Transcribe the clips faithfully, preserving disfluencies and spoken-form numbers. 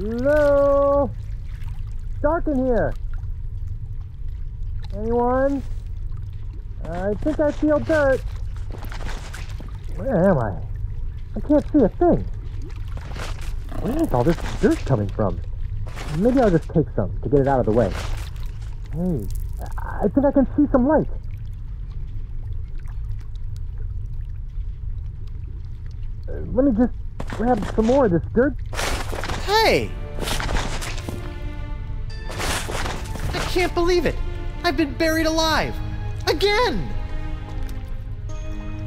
Hello? Dark in here. Anyone? I think I feel dirt. Where am I? I can't see a thing. Where is all this dirt coming from? Maybe I'll just take some to get it out of the way. Hey, I think I can see some light. Uh, let me just grab some more of this dirt. Hey! I can't believe it! I've been buried alive! Again!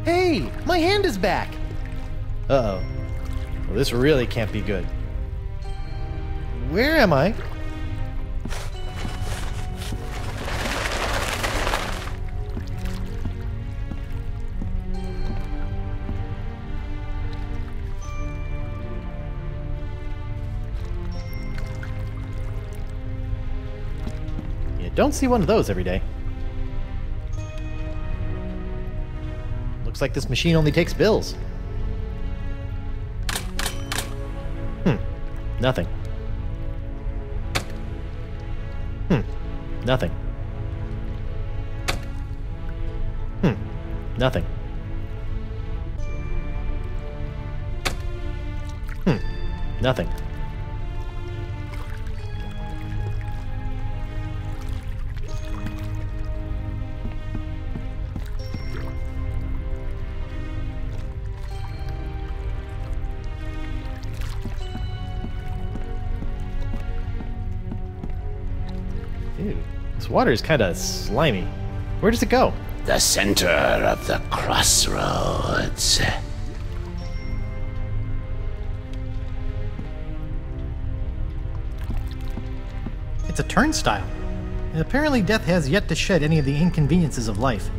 Hey! My hand is back! Uh-oh. Well, this really can't be good. Where am I? You don't see one of those every day. Looks like this machine only takes bills. Hmm. Nothing. Hmm. Nothing. Hmm. Nothing. Hmm. Nothing. This water is kind of slimy. Where does it go? The center of the crossroads. It's a turnstile. And apparently death has yet to shed any of the inconveniences of life.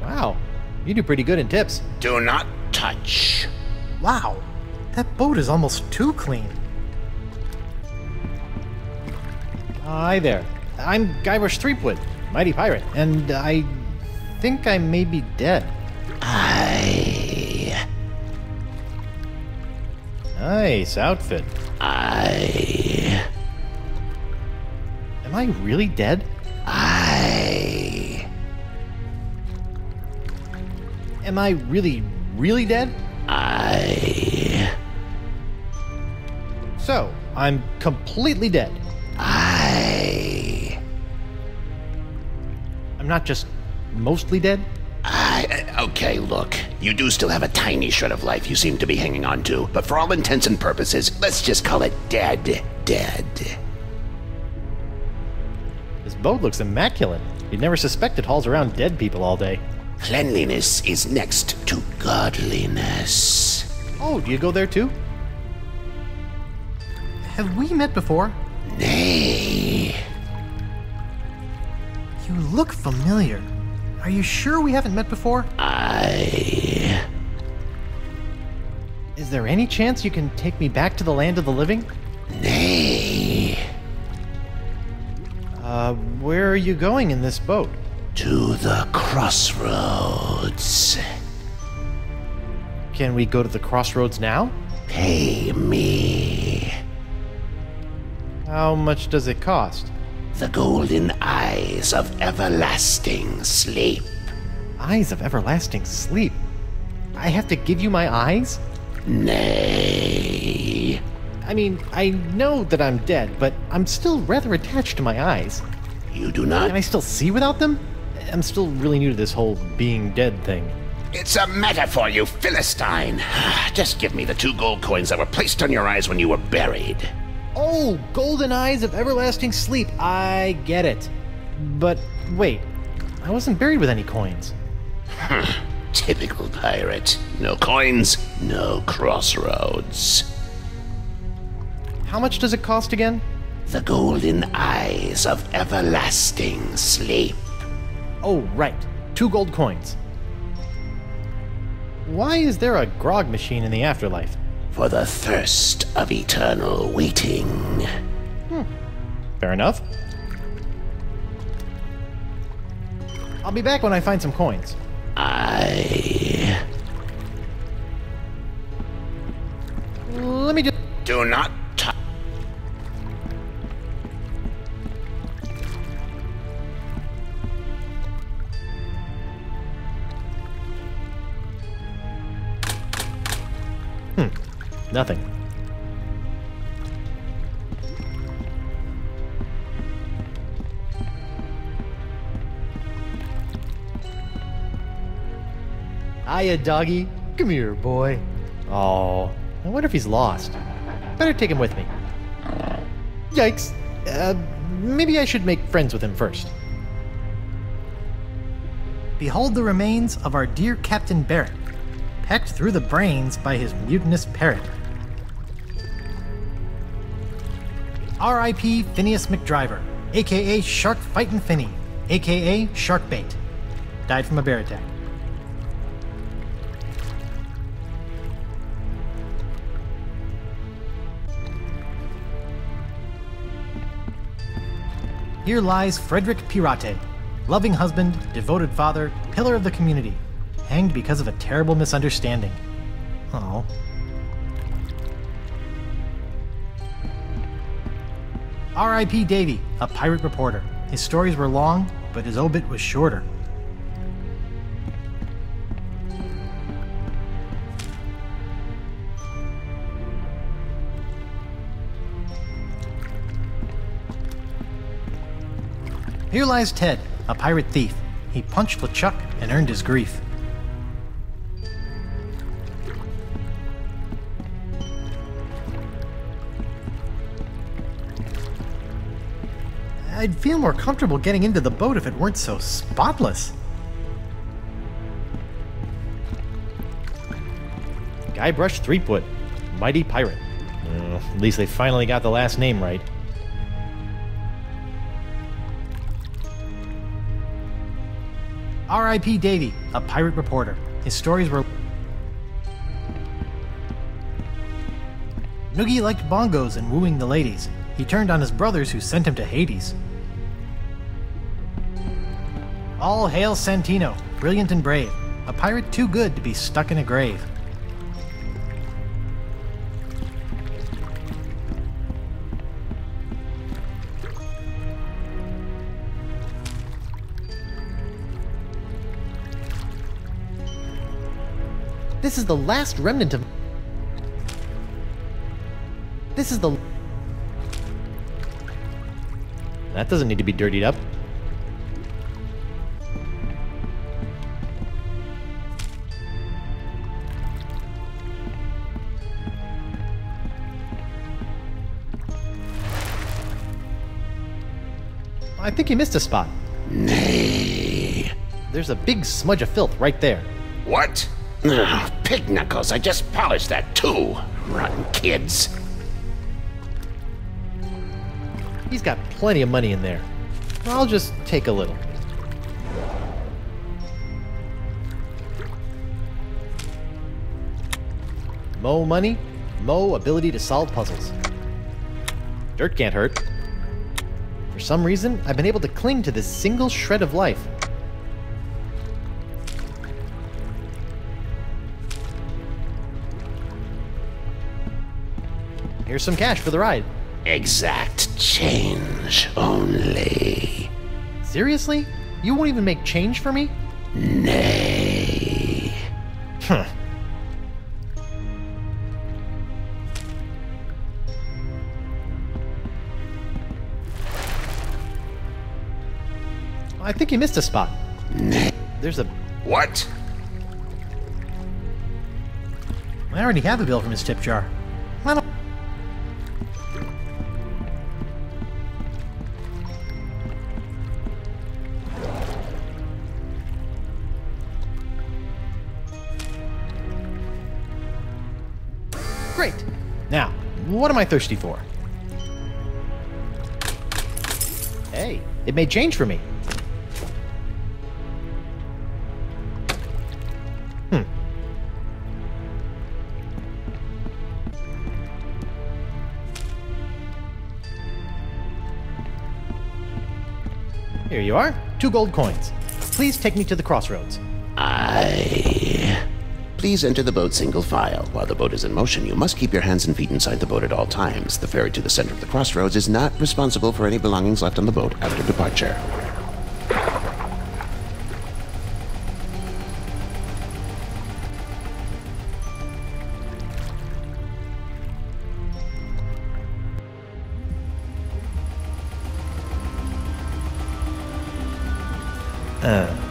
Wow. You do pretty good in tips. Do not touch. Wow. That boat is almost too clean. Hi there. I'm Guybrush Threepwood, Mighty Pirate, and I think I may be dead. Aye. Nice outfit. Aye. Am I really dead? Aye. Am I really, really dead? Aye. So, I'm completely dead. I... I'm not just mostly dead? I... Okay, look. You do still have a tiny shred of life you seem to be hanging on to, but for all intents and purposes, let's just call it dead. Dead. This boat looks immaculate. You'd never suspect it hauls around dead people all day. Cleanliness is next to godliness. Oh, do you go there too? Have we met before? Nay. You look familiar. Are you sure we haven't met before? I... Is there any chance you can take me back to the land of the living? Nay. Uh, where are you going in this boat? To the crossroads. Can we go to the crossroads now? Pay me. How much does it cost? The golden eyes of everlasting sleep. Eyes of everlasting sleep? I have to give you my eyes? Nay. I mean, I know that I'm dead, but I'm still rather attached to my eyes. You do not? Can I still see without them? I'm still really new to this whole being dead thing. It's a metaphor, you Philistine. Just give me the two gold coins that were placed on your eyes when you were buried. Oh, golden eyes of everlasting sleep. I get it. But wait, I wasn't buried with any coins. Typical pirate. No coins, no crossroads. How much does it cost again? The golden eyes of everlasting sleep. Oh, right. Two gold coins. Why is there a grog machine in the afterlife? For the thirst of eternal waiting. Hmm. Fair enough. I'll be back when I find some coins. I... Do not touch. Hmm. Nothing. Hiya, doggy. Come here, boy. Oh, I wonder if he's lost. Better take him with me. Yikes. Uh, maybe I should make friends with him first. Behold the remains of our dear Captain Barrett, pecked through the brains by his mutinous parrot. R I P Phineas McDriver, a k a. Shark Fightin' Finny, a k a. Shark Bait. Died from a bear attack. Here lies Frederick Pirate, loving husband, devoted father, pillar of the community, hanged because of a terrible misunderstanding. Oh. R I P Davy, a pirate reporter. His stories were long, but his obit was shorter. Here lies Ted, a pirate thief. He punched LeChuck and earned his grief. I'd feel more comfortable getting into the boat if it weren't so spotless. Guybrush Threepwood, mighty pirate. Uh, at least they finally got the last name right. R I P Davy, a pirate reporter. His stories were... Noogie liked bongos and wooing the ladies. He turned on his brothers who sent him to Hades. All hail Santino, brilliant and brave. A pirate too good to be stuck in a grave. This is the last remnant of... This is the... That doesn't need to be dirtied up. I think you missed a spot. Nay. There's a big smudge of filth right there. What? Ugh, pig knuckles, I just polished that too. Rotten kids. He's got plenty of money in there. I'll just take a little. Mo money, mo ability to solve puzzles. Dirt can't hurt. For some reason, I've been able to cling to this single shred of life. Here's some cash for the ride. Exact change only. Seriously? You won't even make change for me? Nay. Huh. I think you missed a spot. Nay. There's a... What? I already have a bill from his tip jar. I don't... Great. Now, what am I thirsty for? Hey, it made change for me. Hmm. Here you are, two gold coins. Please take me to the crossroads. I... Please enter the boat single file. While the boat is in motion, you must keep your hands and feet inside the boat at all times. The ferry to the center of the crossroads is not responsible for any belongings left on the boat after departure. Uh.